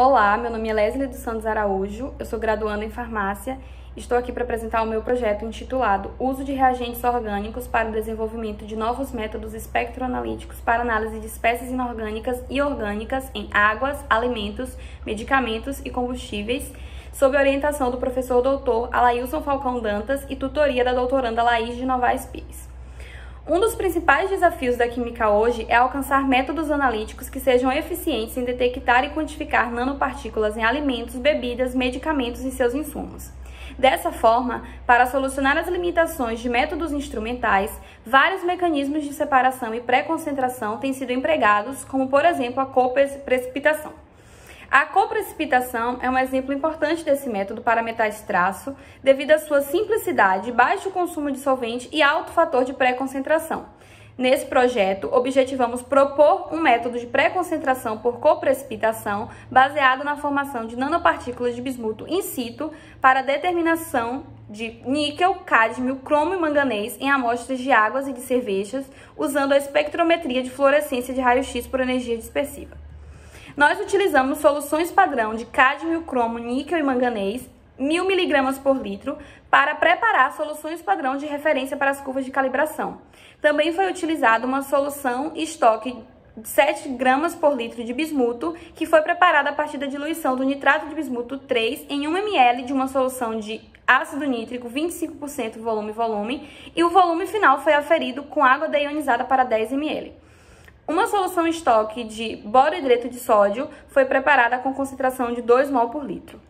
Olá, meu nome é Leslie dos Santos Araújo, eu sou graduanda em farmácia e estou aqui para apresentar o meu projeto intitulado Uso de reagentes orgânicos para o desenvolvimento de novos métodos espectroanalíticos para análise de espécies inorgânicas e orgânicas em águas, alimentos, medicamentos e combustíveis, sob orientação do professor doutor Alaílson Falcão Dantas e tutoria da doutoranda Laís de Novaes Pires. Um dos principais desafios da química hoje é alcançar métodos analíticos que sejam eficientes em detectar e quantificar nanopartículas em alimentos, bebidas, medicamentos e seus insumos. Dessa forma, para solucionar as limitações de métodos instrumentais, vários mecanismos de separação e pré-concentração têm sido empregados, como por exemplo a coprecipitação. A coprecipitação é um exemplo importante desse método para metais traço, devido à sua simplicidade, baixo consumo de solvente e alto fator de pré-concentração. Nesse projeto, objetivamos propor um método de pré-concentração por coprecipitação baseado na formação de nanopartículas de bismuto in situ para determinação de níquel, cádmio, cromo e manganês em amostras de águas e de cervejas, usando a espectrometria de fluorescência de raio-x por energia dispersiva. Nós utilizamos soluções padrão de cádmio, cromo, níquel e manganês, 1000 mg por litro, para preparar soluções padrão de referência para as curvas de calibração. Também foi utilizada uma solução estoque de 7 gramas por litro de bismuto, que foi preparada a partir da diluição do nitrato de bismuto 3 em 1 ml de uma solução de ácido nítrico 25% volume-volume, e o volume final foi aferido com água deionizada para 10 ml. Uma solução em estoque de boro-hidreto de sódio foi preparada com concentração de 2 mol por litro.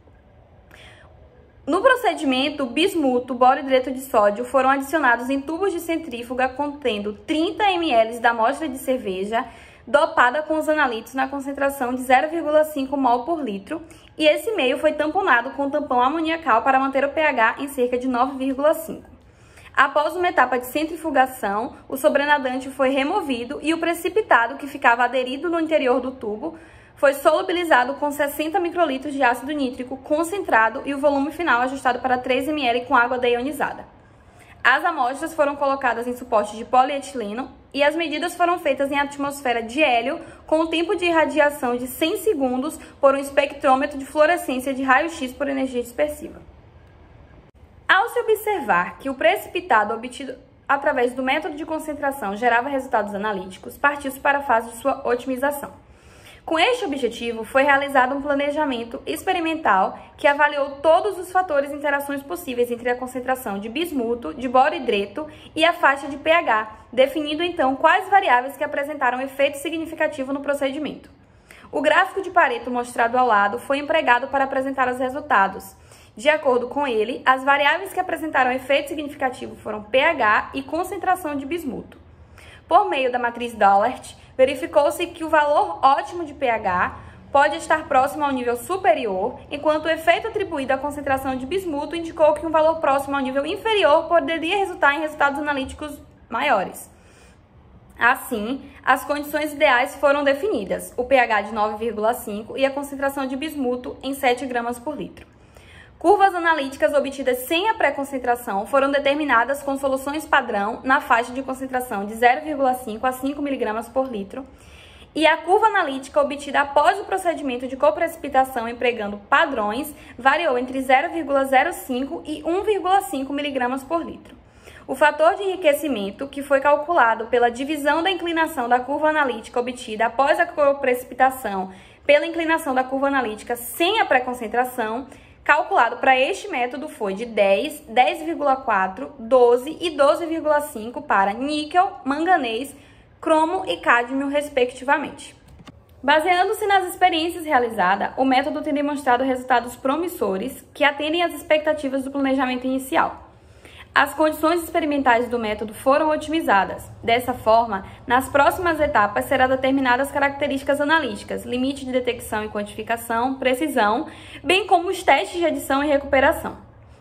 No procedimento, bismuto, boro e hidreto de sódio foram adicionados em tubos de centrífuga contendo 30 ml da amostra de cerveja, dopada com os analitos na concentração de 0,5 mol por litro, e esse meio foi tamponado com tampão amoniacal para manter o pH em cerca de 9,5. Após uma etapa de centrifugação, o sobrenadante foi removido e o precipitado, que ficava aderido no interior do tubo, foi solubilizado com 60 microlitros de ácido nítrico concentrado e o volume final ajustado para 3 ml com água deionizada. As amostras foram colocadas em suporte de polietileno e as medidas foram feitas em atmosfera de hélio com um tempo de irradiação de 100 segundos por um espectrômetro de fluorescência de raio-x por energia dispersiva. Ao se observar que o precipitado obtido através do método de concentração gerava resultados analíticos, partiu-se para a fase de sua otimização. Com este objetivo, foi realizado um planejamento experimental que avaliou todos os fatores e interações possíveis entre a concentração de bismuto, de boro-hidreto e a faixa de pH, definindo então quais variáveis que apresentaram efeito significativo no procedimento. O gráfico de Pareto mostrado ao lado foi empregado para apresentar os resultados. De acordo com ele, as variáveis que apresentaram efeito significativo foram pH e concentração de bismuto. Por meio da matriz Doehlert, verificou-se que o valor ótimo de pH pode estar próximo ao nível superior, enquanto o efeito atribuído à concentração de bismuto indicou que um valor próximo ao nível inferior poderia resultar em resultados analíticos maiores. Assim, as condições ideais foram definidas, o pH de 9,5 e a concentração de bismuto em 7 gramas por litro. Curvas analíticas obtidas sem a pré-concentração foram determinadas com soluções padrão na faixa de concentração de 0,5 a 5 mg por litro, e a curva analítica obtida após o procedimento de coprecipitação empregando padrões variou entre 0,05 e 1,5 mg por litro. O fator de enriquecimento, que foi calculado pela divisão da inclinação da curva analítica obtida após a coprecipitação pela inclinação da curva analítica sem a pré-concentração, calculado para este método foi de 10, 10,4, 12 e 12,5 para níquel, manganês, cromo e cádmio, respectivamente. Baseando-se nas experiências realizadas, o método tem demonstrado resultados promissores que atendem às expectativas do planejamento inicial. As condições experimentais do método foram otimizadas. Dessa forma, nas próximas etapas serão determinadas características analíticas, limite de detecção e quantificação, precisão, bem como os testes de adição e recuperação.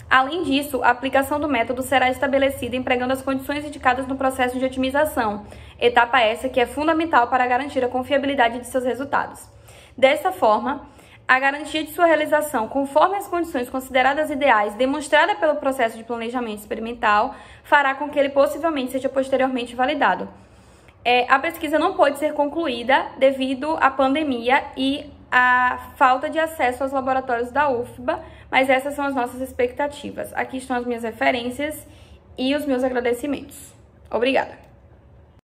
Além disso, a aplicação do método será estabelecida empregando as condições indicadas no processo de otimização, etapa essa que é fundamental para garantir a confiabilidade de seus resultados. Dessa forma, a garantia de sua realização conforme as condições consideradas ideais demonstrada pelo processo de planejamento experimental fará com que ele possivelmente seja posteriormente validado. A pesquisa não pôde ser concluída devido à pandemia e a falta de acesso aos laboratórios da UFBA, mas essas são as nossas expectativas. Aqui estão as minhas referências e os meus agradecimentos. Obrigada!